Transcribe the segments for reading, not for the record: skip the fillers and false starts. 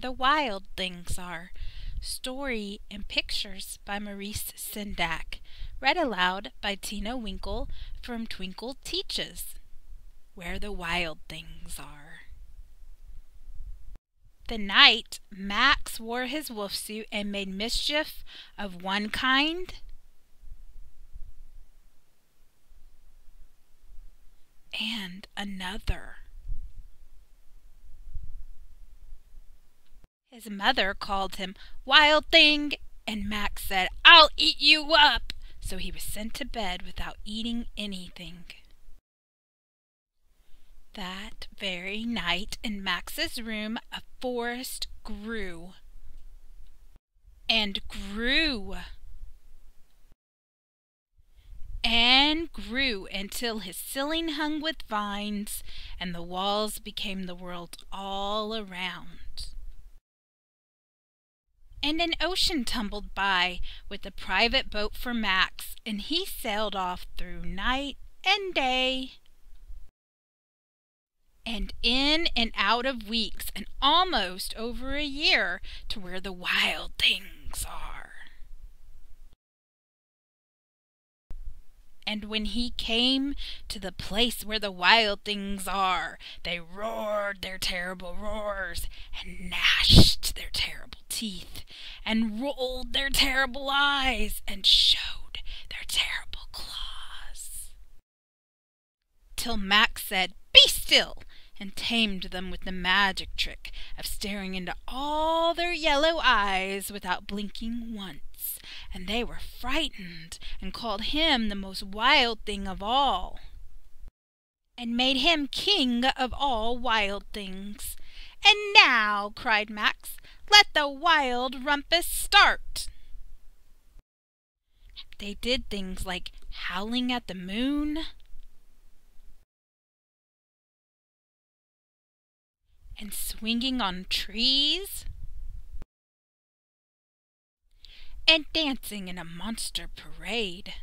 the Wild Things Are, story and pictures by Maurice Sendak, read aloud by Tina Winkle from Twinkle Teaches. Where the Wild Things Are. The night Max wore his wolf suit and made mischief of one kind, and another. His mother called him Wild Thing, and Max said, "I'll eat you up!" So he was sent to bed without eating anything. That very night, in Max's room, a forest grew and grew and grew until his ceiling hung with vines and the walls became the world all around. And an ocean tumbled by with a private boat for Max, and he sailed off through night and day and in and out of weeks and almost over a year to where the wild things are. And when he came to the place where the wild things are, they roared their terrible roars, and gnashed their terrible teeth, and rolled their terrible eyes, and showed their terrible claws. Till Max said, "Be still," and tamed them with the magic trick of staring into all their yellow eyes without blinking once. And they were frightened and called him the most wild thing of all, and made him king of all wild things. "And now," cried Max, "let the wild rumpus start." They did things like howling at the moon, and swinging on trees, and dancing in a monster parade.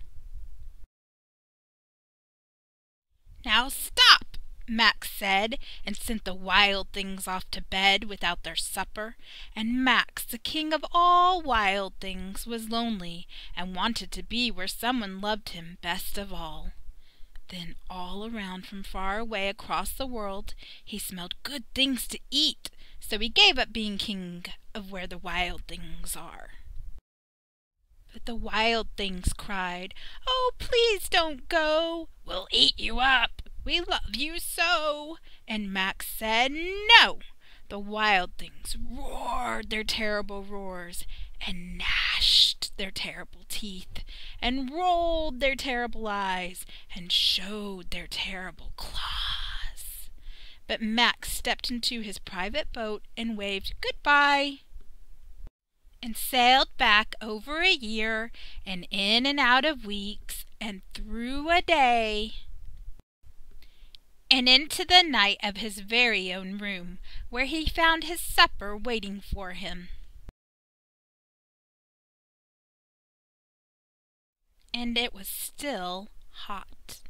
"Now stop," Max said, and sent the wild things off to bed without their supper. And Max, the king of all wild things, was lonely and wanted to be where someone loved him best of all. Then all around, from far away across the world, he smelled good things to eat, so he gave up being king of where the wild things are. But the wild things cried, "Oh, please don't go! We'll eat you up! We love you so!" And Max said, "No!" The wild things roared their terrible roars, and gnashed their terrible teeth, and rolled their terrible eyes, and showed their terrible claws. But Max stepped into his private boat and waved goodbye, and sailed back over a year, and in and out of weeks, and through a day, and into the night of his very own room, where he found his supper waiting for him. And it was still hot.